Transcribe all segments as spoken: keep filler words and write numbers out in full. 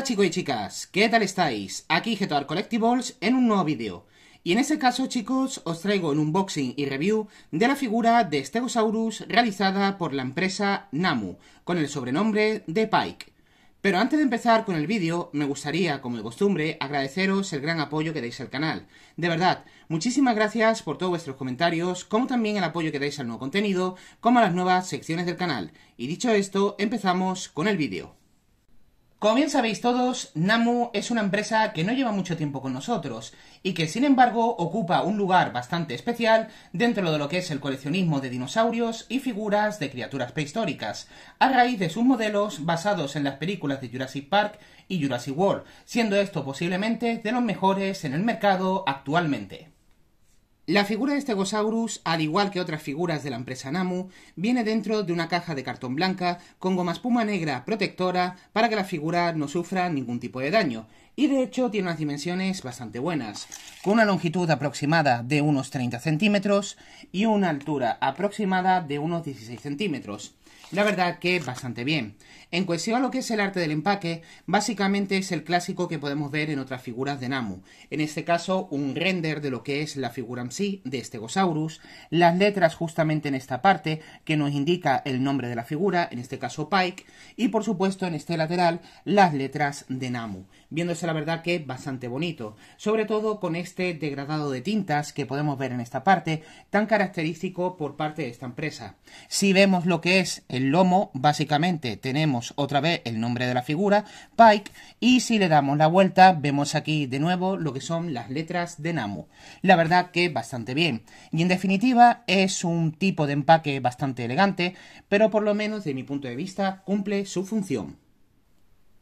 Hola chicos y chicas, ¿qué tal estáis? Aquí Jetoar Collectibles en un nuevo vídeo. Y en este caso chicos, os traigo un unboxing y review de la figura de Stegosaurus realizada por la empresa Nanmu, con el sobrenombre de Pyke. Pero antes de empezar con el vídeo, me gustaría, como de costumbre, agradeceros el gran apoyo que dais al canal. De verdad, muchísimas gracias por todos vuestros comentarios, como también el apoyo que dais al nuevo contenido, como a las nuevas secciones del canal. Y dicho esto, empezamos con el vídeo. Como bien sabéis todos, Nanmu es una empresa que no lleva mucho tiempo con nosotros y que sin embargo ocupa un lugar bastante especial dentro de lo que es el coleccionismo de dinosaurios y figuras de criaturas prehistóricas, a raíz de sus modelos basados en las películas de Jurassic Park y Jurassic World, siendo esto posiblemente de los mejores en el mercado actualmente. La figura de Stegosaurus, al igual que otras figuras de la empresa Nanmu, viene dentro de una caja de cartón blanca con goma espuma negra protectora para que la figura no sufra ningún tipo de daño, y de hecho tiene unas dimensiones bastante buenas, con una longitud aproximada de unos treinta centímetros y una altura aproximada de unos dieciséis centímetros. La verdad que bastante bien. En cuestión a lo que es el arte del empaque, básicamente es el clásico que podemos ver en otras figuras de Nanmu. En este caso, un render de lo que es la figura en sí de Stegosaurus, las letras justamente en esta parte que nos indica el nombre de la figura, en este caso Pyke, y por supuesto en este lateral las letras de Nanmu. Viéndose la verdad que bastante bonito, sobre todo con este degradado de tintas que podemos ver en esta parte, tan característico por parte de esta empresa. Si vemos lo que es el lomo, básicamente tenemos otra vez el nombre de la figura, Pyke, y si le damos la vuelta vemos aquí de nuevo lo que son las letras de Nanmu. La verdad que bastante bien, y en definitiva es un tipo de empaque bastante elegante, pero por lo menos de mi punto de vista cumple su función.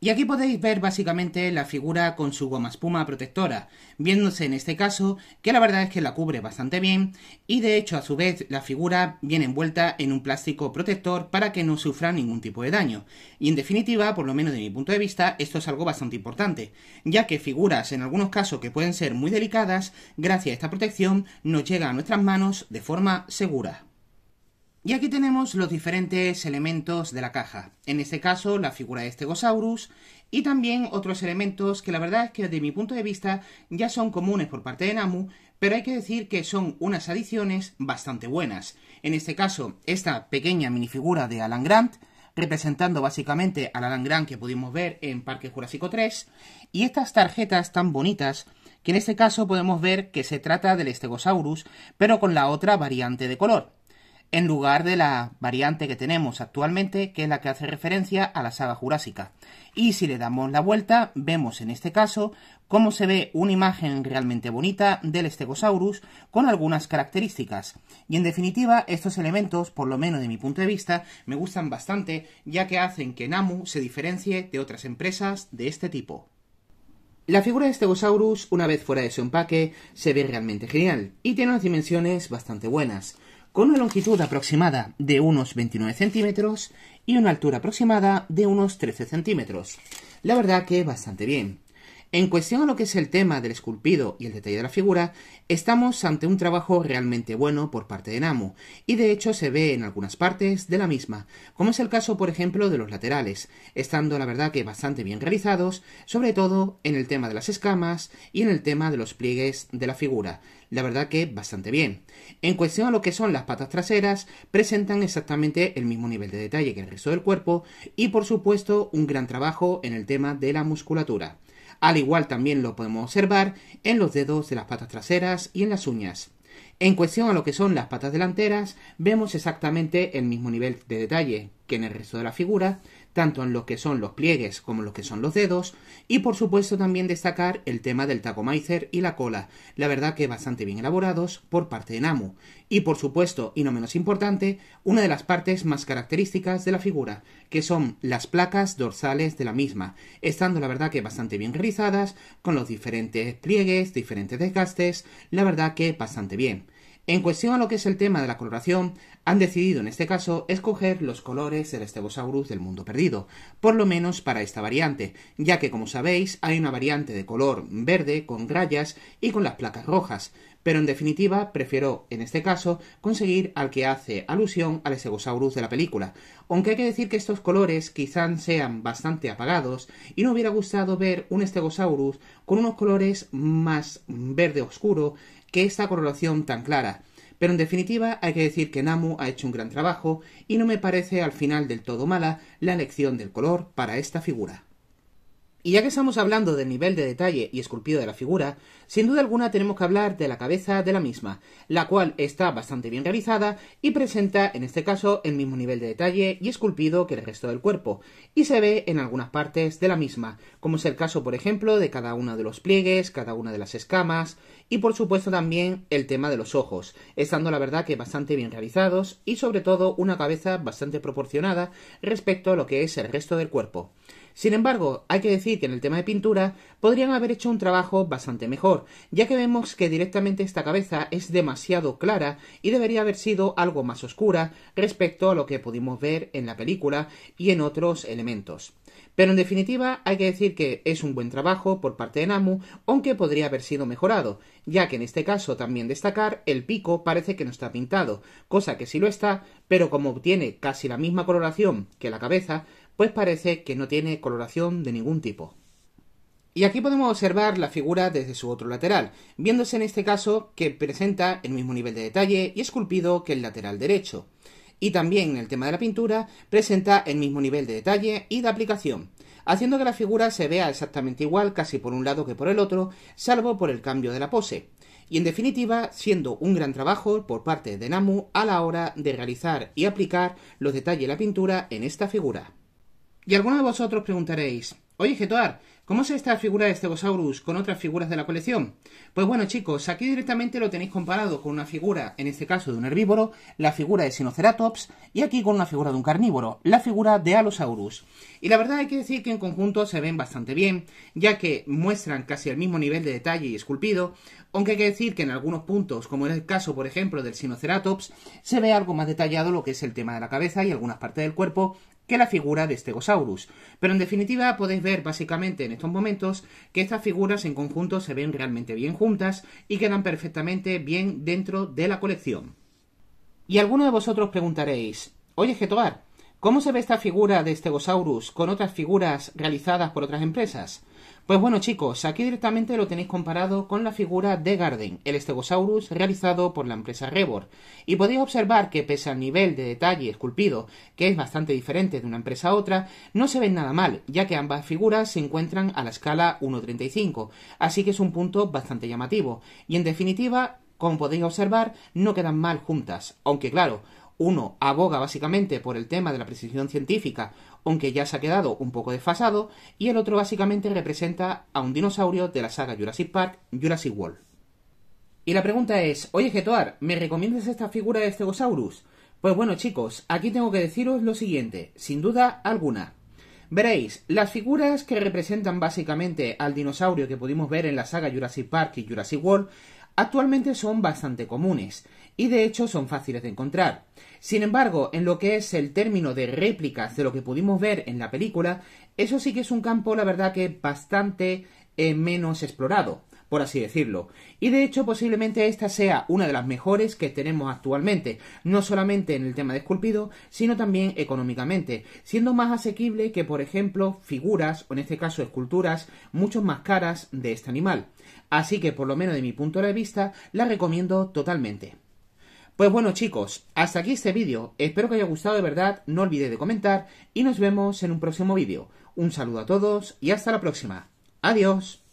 Y aquí podéis ver básicamente la figura con su goma espuma protectora, viéndose en este caso que la verdad es que la cubre bastante bien, y de hecho a su vez la figura viene envuelta en un plástico protector para que no sufra ningún tipo de daño. Y en definitiva, por lo menos de mi punto de vista, esto es algo bastante importante, ya que figuras en algunos casos que pueden ser muy delicadas, gracias a esta protección nos llega a nuestras manos de forma segura. Y aquí tenemos los diferentes elementos de la caja, en este caso la figura de Stegosaurus y también otros elementos que la verdad es que desde mi punto de vista ya son comunes por parte de Nanmu, pero hay que decir que son unas adiciones bastante buenas. En este caso esta pequeña minifigura de Alan Grant, representando básicamente al Alan Grant que pudimos ver en Parque Jurásico tres, y estas tarjetas tan bonitas, que en este caso podemos ver que se trata del Stegosaurus pero con la otra variante de color, en lugar de la variante que tenemos actualmente, que es la que hace referencia a la saga jurásica. Y si le damos la vuelta, vemos en este caso cómo se ve una imagen realmente bonita del Stegosaurus con algunas características. Y en definitiva, estos elementos, por lo menos de mi punto de vista, me gustan bastante, ya que hacen que Nanmu se diferencie de otras empresas de este tipo. La figura de Stegosaurus, una vez fuera de su empaque, se ve realmente genial y tiene unas dimensiones bastante buenas, con una longitud aproximada de unos veintinueve centímetros y una altura aproximada de unos trece centímetros. La verdad que bastante bien. En cuestión a lo que es el tema del esculpido y el detalle de la figura, estamos ante un trabajo realmente bueno por parte de Nanmu, y de hecho se ve en algunas partes de la misma, como es el caso por ejemplo de los laterales, estando la verdad que bastante bien realizados, sobre todo en el tema de las escamas y en el tema de los pliegues de la figura. La verdad que bastante bien. En cuestión a lo que son las patas traseras, presentan exactamente el mismo nivel de detalle que el resto del cuerpo, y por supuesto un gran trabajo en el tema de la musculatura. Al igual también lo podemos observar en los dedos de las patas traseras y en las uñas. En cuestión a lo que son las patas delanteras, vemos exactamente el mismo nivel de detalle que en el resto de la figura, tanto en lo que son los pliegues como en lo que son los dedos, y por supuesto también destacar el tema del tachomaízer y la cola, la verdad que bastante bien elaborados por parte de Nanmu. Y por supuesto, y no menos importante, una de las partes más características de la figura, que son las placas dorsales de la misma, estando la verdad que bastante bien realizadas, con los diferentes pliegues, diferentes desgastes, la verdad que bastante bien. En cuestión a lo que es el tema de la coloración, han decidido en este caso escoger los colores del Stegosaurus del mundo perdido, por lo menos para esta variante, ya que como sabéis hay una variante de color verde con rayas y con las placas rojas, pero en definitiva prefiero, en este caso, conseguir al que hace alusión al Stegosaurus de la película, aunque hay que decir que estos colores quizás sean bastante apagados y no hubiera gustado ver un Stegosaurus con unos colores más verde oscuro que esta coloración tan clara. Pero en definitiva hay que decir que Nanmu ha hecho un gran trabajo y no me parece al final del todo mala la elección del color para esta figura. Y ya que estamos hablando del nivel de detalle y esculpido de la figura, sin duda alguna tenemos que hablar de la cabeza de la misma, la cual está bastante bien realizada y presenta en este caso el mismo nivel de detalle y esculpido que el resto del cuerpo, y se ve en algunas partes de la misma, como es el caso por ejemplo de cada uno de los pliegues, cada una de las escamas, y por supuesto también el tema de los ojos, estando la verdad que bastante bien realizados y sobre todo una cabeza bastante proporcionada respecto a lo que es el resto del cuerpo. Sin embargo, hay que decir que en el tema de pintura podrían haber hecho un trabajo bastante mejor, ya que vemos que directamente esta cabeza es demasiado clara y debería haber sido algo más oscura respecto a lo que pudimos ver en la película y en otros elementos. Pero en definitiva hay que decir que es un buen trabajo por parte de Nanmu, aunque podría haber sido mejorado, ya que en este caso también destacar el pico parece que no está pintado, cosa que sí lo está, pero como tiene casi la misma coloración que la cabeza, pues parece que no tiene coloración de ningún tipo. Y aquí podemos observar la figura desde su otro lateral, viéndose en este caso que presenta el mismo nivel de detalle y esculpido que el lateral derecho. Y también en el tema de la pintura presenta el mismo nivel de detalle y de aplicación, haciendo que la figura se vea exactamente igual casi por un lado que por el otro, salvo por el cambio de la pose. Y en definitiva, siendo un gran trabajo por parte de Nanmu a la hora de realizar y aplicar los detalles de la pintura en esta figura. Y algunos de vosotros preguntaréis, oye Jetoar, ¿cómo es esta figura de Stegosaurus con otras figuras de la colección? Pues bueno chicos, aquí directamente lo tenéis comparado con una figura, en este caso de un herbívoro, la figura de Sinoceratops, y aquí con una figura de un carnívoro, la figura de Alosaurus. Y la verdad hay que decir que en conjunto se ven bastante bien, ya que muestran casi el mismo nivel de detalle y esculpido, aunque hay que decir que en algunos puntos, como en el caso por ejemplo del Sinoceratops, se ve algo más detallado lo que es el tema de la cabeza y algunas partes del cuerpo, que la figura de Stegosaurus, pero en definitiva podéis ver básicamente en estos momentos que estas figuras en conjunto se ven realmente bien juntas y quedan perfectamente bien dentro de la colección. Y algunos de vosotros preguntaréis, oye Jetoar, ¿cómo se ve esta figura de Stegosaurus con otras figuras realizadas por otras empresas? Pues bueno chicos, aquí directamente lo tenéis comparado con la figura de Garden, el Stegosaurus realizado por la empresa Rebor, y podéis observar que pese al nivel de detalle esculpido, que es bastante diferente de una empresa a otra, no se ven nada mal, ya que ambas figuras se encuentran a la escala uno treinta y cinco, así que es un punto bastante llamativo, y en definitiva, como podéis observar, no quedan mal juntas, aunque claro, uno aboga básicamente por el tema de la precisión científica, aunque ya se ha quedado un poco desfasado, y el otro básicamente representa a un dinosaurio de la saga Jurassic Park, Jurassic World. Y la pregunta es, oye Jetoar, ¿me recomiendas esta figura de Stegosaurus? Pues bueno chicos, aquí tengo que deciros lo siguiente, sin duda alguna. Veréis, las figuras que representan básicamente al dinosaurio que pudimos ver en la saga Jurassic Park y Jurassic World, actualmente son bastante comunes, y de hecho son fáciles de encontrar. Sin embargo, en lo que es el término de réplicas de lo que pudimos ver en la película, eso sí que es un campo, la verdad, que bastante eh, menos explorado, por así decirlo. Y de hecho, posiblemente esta sea una de las mejores que tenemos actualmente, no solamente en el tema de esculpido, sino también económicamente, siendo más asequible que, por ejemplo, figuras, o en este caso esculturas, mucho más caras de este animal. Así que, por lo menos de mi punto de vista, la recomiendo totalmente. Pues bueno chicos, hasta aquí este vídeo, espero que haya gustado de verdad, no olvidéis de comentar y nos vemos en un próximo vídeo. Un saludo a todos y hasta la próxima. Adiós.